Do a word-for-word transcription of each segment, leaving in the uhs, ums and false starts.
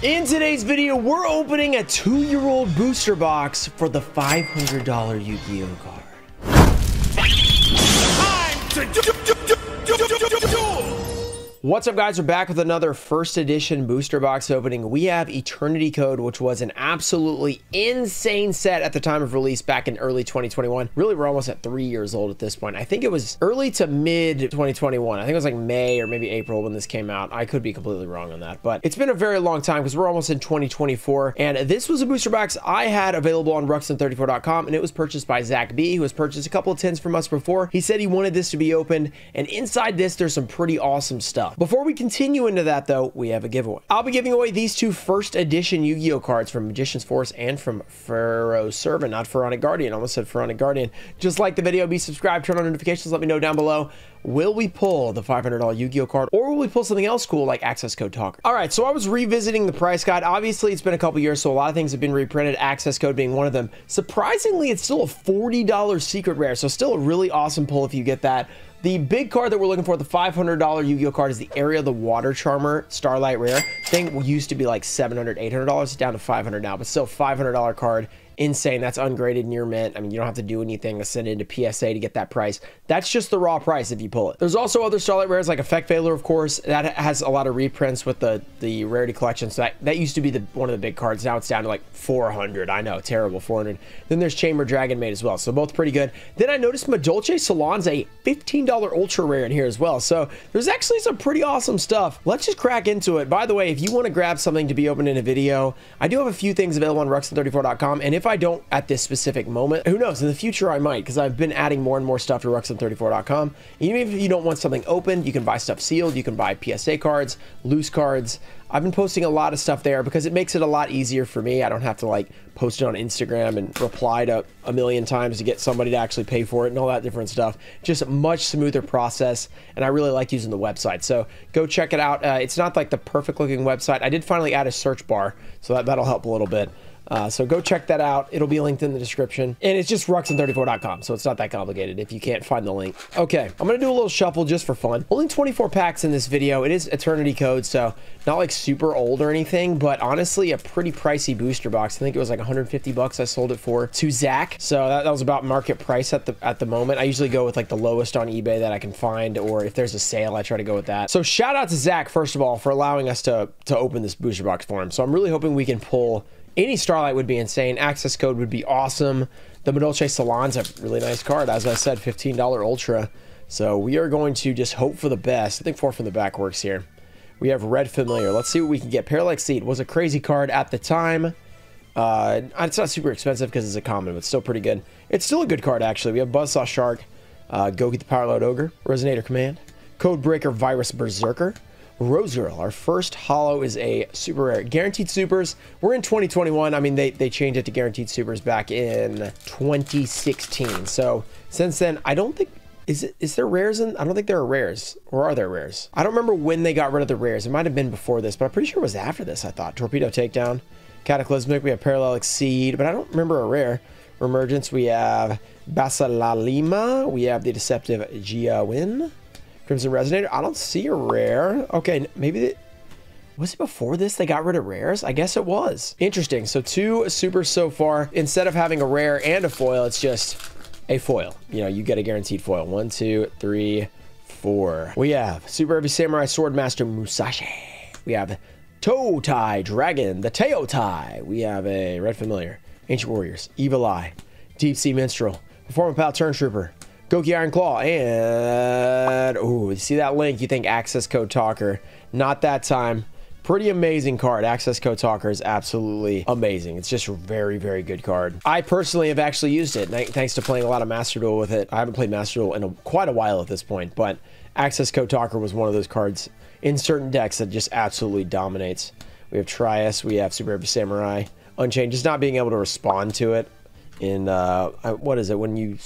In today's video, we're opening a two-year-old booster box for the five hundred dollar Yu-Gi-Oh card. Time to duel! What's up, guys? We're back with another first edition booster box opening. We have Eternity Code, which was an absolutely insane set at the time of release back in early twenty twenty-one. Really, we're almost at three years old at this point. I think it was early to mid twenty twenty-one. I think it was like May or maybe April when this came out. I could be completely wrong on that, but it's been a very long time because we're almost in twenty twenty-four. And this was a booster box I had available on Ruxin thirty-four dot com, and it was purchased by Zach B, who has purchased a couple of tins from us before. He said he wanted this to be opened, and inside this, there's some pretty awesome stuff. Before we continue into that, though, we have a giveaway. I'll be giving away these two first edition Yu-Gi-Oh cards from Magician's Force and from Pharaoh Servant, not Pharaonic Guardian. I almost said Pharaonic Guardian. Just like the video, be subscribed, turn on notifications, let me know down below. Will we pull the five hundred dollar Yu-Gi-Oh card, or will we pull something else cool like Access Code Talker? All right, so I was revisiting the price guide. Obviously, it's been a couple years, so a lot of things have been reprinted, Access Code being one of them. Surprisingly, it's still a forty dollar secret rare, so still a really awesome pull if you get that. The big card that we're looking for, the five hundred dollar Yu-Gi-Oh card, is the Area of the Water Charmer Starlight Rare. Thing used to be like seven hundred, eight hundred dollars. It's down to five hundred dollars now, but still five hundred dollar card. Insane. That's ungraded near mint. I mean, you don't have to do anything to send it into P S A to get that price. That's just the raw price if you pull it. There's also other Starlight Rares like Effect Failure, of course. That has a lot of reprints with the, the rarity collection. So that, that used to be the one of the big cards. Now it's down to like four hundred. I know, terrible, four hundred. Then there's Chamber Dragonmaid as well. So both pretty good. Then I noticed Madolce Salon's a fifteen dollar Ultra Rare in here as well. So there's actually some pretty awesome stuff. Let's just crack into it. By the way, if you want to grab something to be opened in a video, I do have a few things available on Ruxin thirty-four dot com. And if I don't at this specific moment, who knows, in the future I might, because I've been adding more and more stuff to Ruxin thirty-four dot com. Even if you don't want something opened, you can buy stuff sealed, you can buy P S A cards, loose cards. I've been posting a lot of stuff there because it makes it a lot easier for me. I don't have to like post it on Instagram and reply to a million times to get somebody to actually pay for it and all that different stuff. Just a much smoother process, and I really like using the website. So go check it out. Uh, it's not like the perfect looking website. I did finally add a search bar, so that, that'll help a little bit. Uh, so go check that out. It'll be linked in the description. And it's just Ruxin thirty-four dot com, so it's not that complicated if you can't find the link. Okay, I'm going to do a little shuffle just for fun. Only twenty-four packs in this video. It is Eternity Code, so not like super old or anything, but honestly a pretty pricey booster box. I think it was like one hundred fifty bucks I sold it for to Zach. So that, that was about market price at the at the moment. I usually go with like the lowest on eBay that I can find, or if there's a sale, I try to go with that. So shout out to Zach, first of all, for allowing us to, to open this booster box for him. So I'm really hoping we can pull... any Starlight would be insane. Access Code would be awesome. The Madolce Salon's a really nice card. As I said, fifteen dollar Ultra. So we are going to just hope for the best. I think four from the back works here. We have Red Familiar. Let's see what we can get. Parallax Seed was a crazy card at the time. Uh, it's not super expensive because it's a common, but still pretty good. It's still a good card, actually. We have Buzzsaw Shark, uh, Goki the Power Load Ogre, Resonator Command, Code Breaker, Virus Berserker, Rose Girl. Our first holo is a super rare. Guaranteed supers, we're in twenty twenty-one. I mean, they, they changed it to guaranteed supers back in twenty sixteen. So since then, I don't think, is it, is there rares in, I don't think there are rares, or are there rares? I don't remember when they got rid of the rares. It might've been before this, but I'm pretty sure it was after this, I thought. Torpedo Takedown, Cataclysmic, we have Parallel Exceed, but I don't remember a rare. Emergence, we have Basalalima, we have the Deceptive Jiawin. Crimson Resonator, I don't see a rare. Okay, maybe it was it before this they got rid of rares? I guess it was. Interesting. So two supers so far. Instead of having a rare and a foil, it's just a foil. You know, you get a guaranteed foil. One, two, three, four. We have Super Heavy Samurai Sword Master Musashi. We have Totai Dragon, the Teotai. We have a Red Familiar, Ancient Warriors, Evil Eye, Deep Sea Minstrel, Performer Pal Turn Trooper, Goki Iron Claw, and... ooh, you see that link, you think Access Code Talker. Not that time. Pretty amazing card. Access Code Talker is absolutely amazing. It's just a very, very good card. I personally have actually used it, thanks to playing a lot of Master Duel with it. I haven't played Master Duel in a, quite a while at this point, but Access Code Talker was one of those cards in certain decks that just absolutely dominates. We have Trius, we have Super Heavy Samurai, Unchained, just not being able to respond to it in, uh, what is it, when you...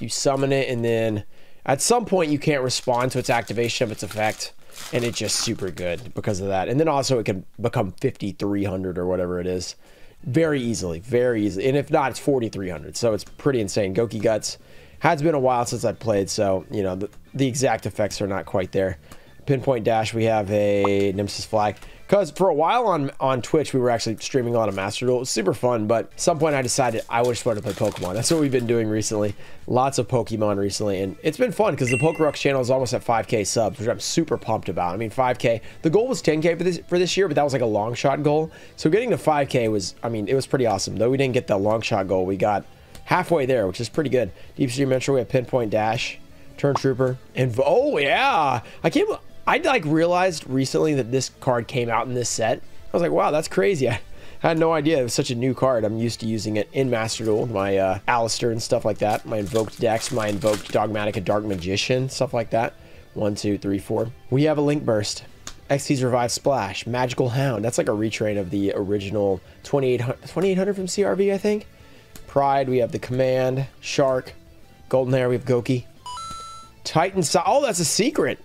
you summon it, and then at some point you can't respond to its activation of its effect, and it's just super good because of that. And then also it can become fifty-three hundred or whatever it is very easily, very easily. And if not, it's forty-three hundred, so it's pretty insane. Goki Guts has been a while since I've played, so you know the, the exact effects are not quite there. Pinpoint Dash, we have a Nemesis Flag, because for a while on on Twitch we were actually streaming a lot of Master Duel. It was super fun, but at some point I decided I just wanted to play Pokemon. That's what we've been doing recently. Lots of Pokemon recently, and it's been fun because the Pokerux channel is almost at five K subs, which I'm super pumped about. I mean, five K. The goal was ten K for this for this year, but that was like a long shot goal. So getting to five K was, I mean, it was pretty awesome. Though we didn't get the long shot goal, we got halfway there, which is pretty good. Deep Sea Mentor, we have Pinpoint Dash, Turn Trooper, and oh yeah, I can't. I like realized recently that this card came out in this set. I was like, wow, that's crazy. I had no idea it was such a new card. I'm used to using it in Master Duel, my uh, Alistair and stuff like that, my invoked decks, my invoked Dogmatica, Dark Magician, stuff like that. One, two, three, four. We have a Link Burst, X T's Revive Splash, Magical Hound. That's like a retrain of the original twenty-eight hundred from C R V, I think. Pride, we have the Command, Shark, Golden Hair, we have Goki. Titan, oh, that's a secret.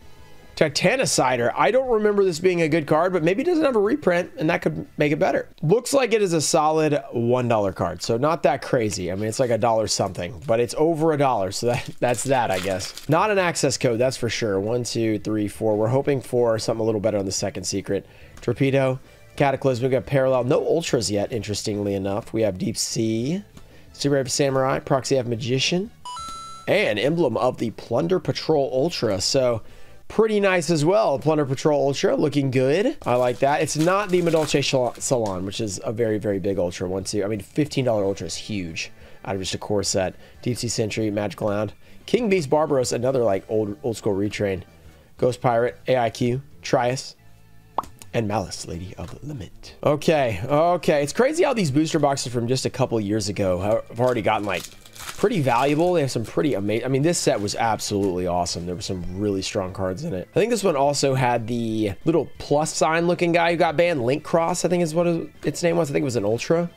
Titanicider. I don't remember this being a good card, but maybe it doesn't have a reprint, and that could make it better. Looks like it is a solid one dollar card, so not that crazy. I mean, it's like a dollar something, but it's over a dollar, so that, that's that, I guess. Not an access code, that's for sure. One, two, three, four. We're hoping for something a little better on the second secret. Torpedo, Cataclysmic, we got Parallel. No Ultras yet, interestingly enough. We have Deep Sea, Super Ape Samurai, Proxy have Magician, and Emblem of the Plunder Patrol Ultra, so... pretty nice as well. Plunder Patrol Ultra, looking good. I like that. It's not the Medolce Salon, which is a very, very big Ultra. One, two, I mean, fifteen dollar Ultra is huge out of just a core set. Deep Sea Sentry, Magical Hound. King Beast Barbaros, another like old old school retrain. Ghost Pirate, A I Q, Trius, and Malice, Lady of Limit. Okay, okay. It's crazy how these booster boxes from just a couple years ago have already gotten like... pretty valuable. They have some pretty amazing, I mean, this set was absolutely awesome. There were some really strong cards in it. I think this one also had the little plus sign looking guy who got banned, Link Cross, I think is what its name was. I think it was an Ultra.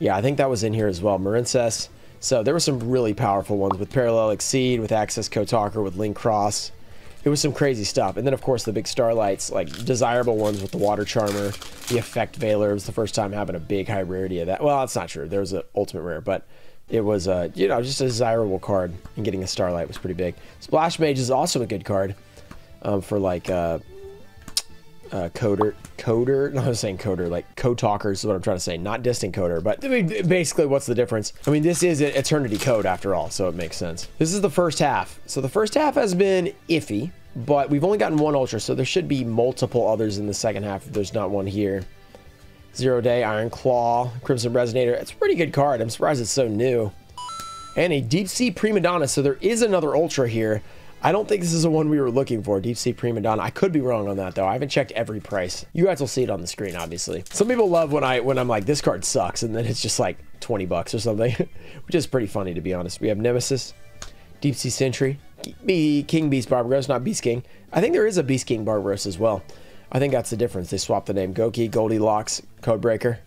Yeah, I think that was in here as well. Marincess. So there were some really powerful ones with Parallel Exceed, with Access Code Talker, with Link Cross. It was some crazy stuff. And then, of course, the big Starlights, like desirable ones with the Water Charmer, the Effect Failure. It was the first time having a big high rarity of that. Well, that's not true. There was an Ultimate Rare, but... it was, uh, you know, just a desirable card, and getting a Starlight was pretty big. Splash Mage is also a good card um, for, like, uh, uh, coder, coder, no, I'm saying coder, like, code talkers is what I'm trying to say, not distant coder, but I mean, basically, what's the difference? I mean, this is an Eternity Code, after all, so it makes sense. This is the first half. So the first half has been iffy, but we've only gotten one Ultra, so there should be multiple others in the second half if there's not one here. Zero Day, Iron Claw, Crimson Resonator. It's a pretty good card. I'm surprised it's so new. And a Deep Sea Prima Donna. So there is another Ultra here. I don't think this is the one we were looking for, Deep Sea Prima Donna. I could be wrong on that, though. I haven't checked every price. You guys will see it on the screen, obviously. Some people love when, I, when I'm like, this card sucks, and then it's just like twenty bucks or something, which is pretty funny, to be honest. We have Nemesis, Deep Sea Sentry, King Beast Barbaros, not Beast King. I think there is a Beast King Barbaros as well. I think that's the difference. They swapped the name. Goki, Goldilocks, Codebreaker,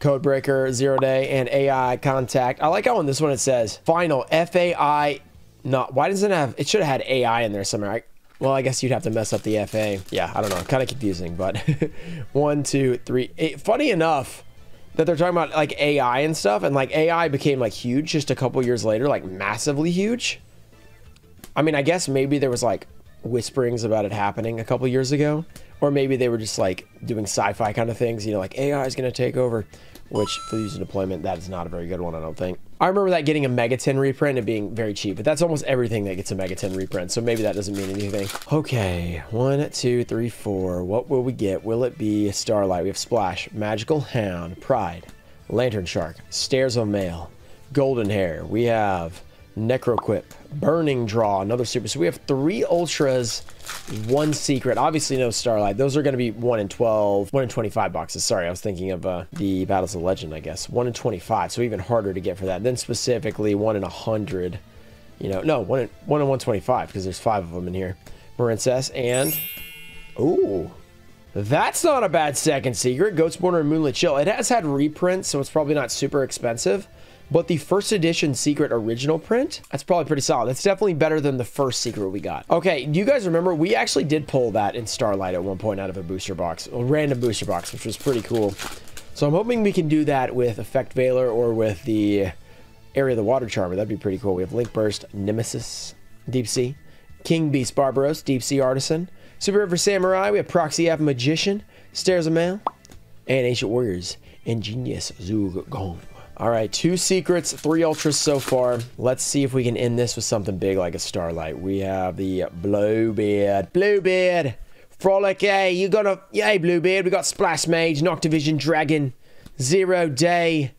Codebreaker, Zero Day, and A I Contact. I like how on this one it says final F A I. Not why doesn't it have? It should have had A I in there somewhere. I, well, I guess you'd have to mess up the F A. Yeah, I don't know. Kind of confusing, but one, two, three. Eight. Funny enough that they're talking about like A I and stuff, and like A I became like huge just a couple years later, like massively huge. I mean, I guess maybe there was like whisperings about it happening a couple years ago. Or maybe they were just like doing sci-fi kind of things, you know, like A I is going to take over, which for the user deployment, that is not a very good one, I don't think. I remember that getting a Mega ten reprint and being very cheap, but that's almost everything that gets a Mega ten reprint, so maybe that doesn't mean anything. Okay, one, two, three, four. What will we get? Will it be Starlight? We have Splash, Magical Hound, Pride, Lantern Shark, Stairs of Mail, Golden Hair. We have Necroquip, Burning Draw, another super. So we have three Ultras, one secret. Obviously no Starlight. Those are going to be one in twelve, one in twenty-five boxes. Sorry, I was thinking of uh, the Battles of Legend, I guess. one in twenty-five, so even harder to get for that. And then specifically one in one hundred. You know, no, one in, one in one twenty-five, because there's five of them in here. Marincess and... ooh. That's not a bad second secret. Goat's Border and Moonlit Chill. It has had reprints, so it's probably not super expensive. But the first edition secret original print, that's probably pretty solid. That's definitely better than the first secret we got. Okay, do you guys remember? We actually did pull that in Starlight at one point out of a booster box, a random booster box, which was pretty cool. So I'm hoping we can do that with Effect Veiler or with the Area of the Water Charmer. That'd be pretty cool. We have Link Burst, Nemesis, Deep Sea, King Beast Barbaros, Deep Sea Artisan, Super River Samurai. We have Proxy App Magician, Stairs of Man, and Ancient Warriors, and Genius Zhu Gong. All right, two secrets, three ultras so far. Let's see if we can end this with something big like a Starlight. We have the Bluebeard. Bluebeard! Frolic, hey, you got a... Hey, Bluebeard, we got Splash Mage, Noctivision Dragon, Zero Day.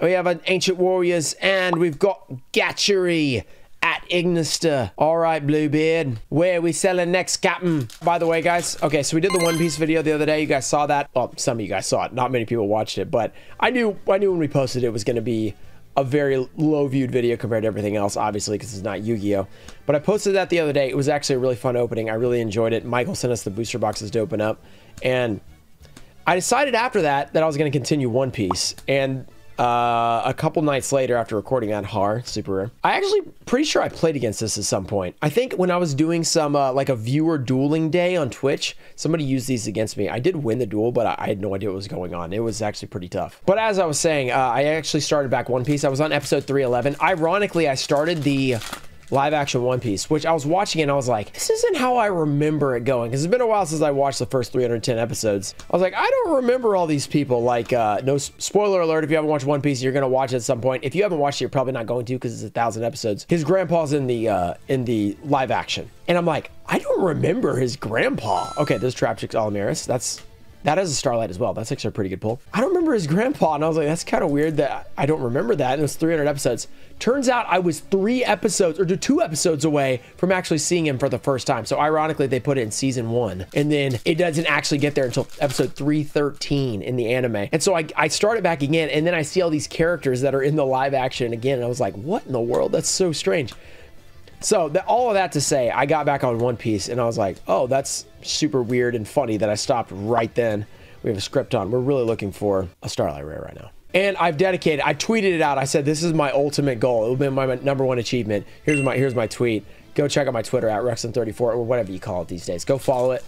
We have an Ancient Warriors, and we've got Gatchery at Ignister. All right, Bluebeard, where are we selling next, Captain? By the way, guys, okay, so we did the One Piece video the other day. You guys saw that. Well, some of you guys saw it. Not many people watched it, but I knew, I knew when we posted it, it was going to be a very low-viewed video compared to everything else, obviously, because it's not Yu-Gi-Oh! But I posted that the other day. It was actually a really fun opening. I really enjoyed it. Michael sent us the booster boxes to open up, and I decided after that that I was going to continue One Piece, and... Uh, a couple nights later after recording that Har, super rare, I actually pretty sure I played against this at some point. I think when I was doing some, uh, like a viewer dueling day on Twitch, somebody used these against me. I did win the duel, but I, I had no idea what was going on. It was actually pretty tough. But as I was saying, uh, I actually started back One Piece. I was on episode three eleven. Ironically, I started the live action One Piece, which I was watching and I was like, this isn't how I remember it going. Cause it's been a while since I watched the first three hundred ten episodes. I was like, I don't remember all these people. Like, uh, no spoiler alert. If you haven't watched One Piece, you're going to watch it at some point. If you haven't watched it, you're probably not going to, cause it's a thousand episodes. His grandpa's in the, uh, in the live action. And I'm like, I don't remember his grandpa. Okay. There's Trapchick's Olimaris. That's, that is a Starlight as well. That's actually a pretty good pull. I don't remember his grandpa. And I was like, that's kind of weird that I don't remember that. And it was three hundred episodes. Turns out I was three episodes or two episodes away from actually seeing him for the first time. So ironically, they put it in season one, and then it doesn't actually get there until episode three thirteen in the anime. And so I, I started back again, and then I see all these characters that are in the live action again. And I was like, what in the world? That's so strange. So the, all of that to say, I got back on One Piece and I was like, oh, that's super weird and funny that I stopped right then. We have a script on. We're really looking for a Starlight Rare right now. And I've dedicated, I tweeted it out. I said, this is my ultimate goal. It'll be my, my number one achievement. Here's my, here's my tweet. Go check out my Twitter at Rexon thirty-four or whatever you call it these days. Go follow it.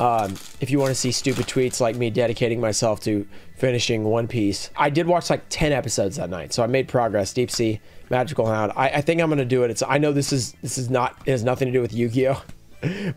Um, if you want to see stupid tweets like me dedicating myself to finishing One Piece. I did watch like ten episodes that night, so I made progress. Deep Sea, Magical Hound. I, I think I'm going to do it. It's, I know this is, this is not, it has nothing to do with Yu-Gi-Oh!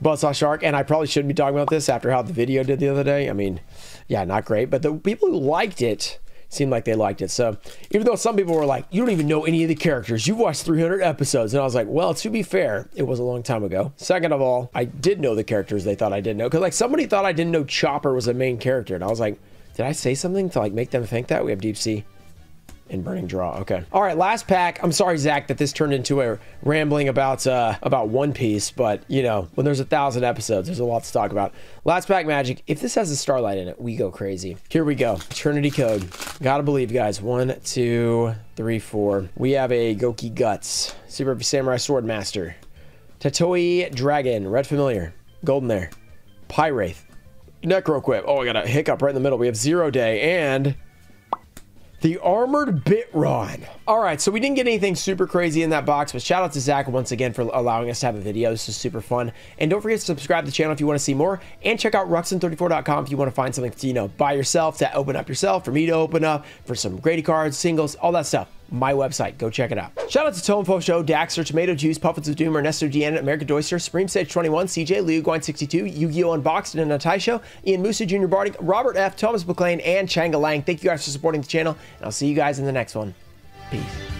Buzzsaw Shark, and I probably shouldn't be talking about this after how the video did the other day. I mean, yeah, not great, but the people who liked it seemed like they liked it. So even though some people were like, you don't even know any of the characters, you watched three hundred episodes, and I was like, well, to be fair, it was a long time ago. Second of all, I did know the characters they thought I didn't know, because like somebody thought I didn't know Chopper was a main character, and I was like, did I say something to like make them think that? We have Deep Sea and Burning Draw. Okay, all right, last pack. I'm sorry, Zach, that this turned into a rambling about uh about One Piece, but you know, when there's a thousand episodes, there's a lot to talk about. Last pack magic. If this has a Starlight in it, we go crazy. Here we go. Eternity Code, gotta believe, guys. One, two, three, four. We have a Goki Guts, Super Samurai Sword Master, Tatoi Dragon, Red Familiar, Golden Air, Pyraith, Necroquip. Oh, I got a hiccup right in the middle. We have Zero Day and the Armored Bitron. All right, so we didn't get anything super crazy in that box, but shout out to Zach once again for allowing us to have a video. This is super fun. And don't forget to subscribe to the channel if you want to see more, and check out Ruxin thirty-four dot com if you want to find something to, you know, buy yourself, to open up yourself, for me to open up, for some Grady cards, singles, all that stuff. My website, go check it out. Shout out to Tonepo Show, Daxter, Tomato Juice, Puppets of Doom, Ernesto Deanna, American Doyster, Supreme Sage twenty-one, C J, Liu Guan sixty-two, Yu-Gi-Oh! Unboxed, and Natai Show, Ian Musa, Junior Barty, Robert F, Thomas McLean, and Changa Lang. Thank you guys for supporting the channel, and I'll see you guys in the next one. Peace.